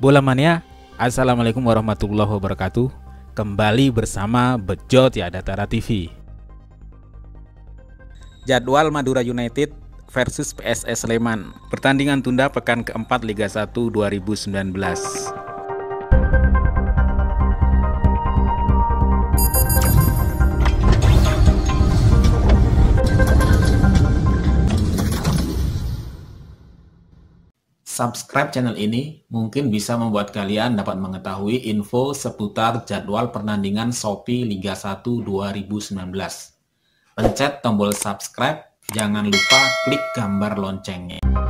Bola Mania, assalamualaikum warahmatullahi wabarakatuh. Kembali bersama Bejo Tiada Tara TV. Jadwal Madura United versus PSS Sleman. Pertandingan tunda pekan keempat Liga 1 2019. Subscribe channel ini mungkin bisa membuat kalian dapat mengetahui info seputar jadwal pertandingan Shopee Liga 1 2019. Pencet tombol subscribe, jangan lupa klik gambar loncengnya.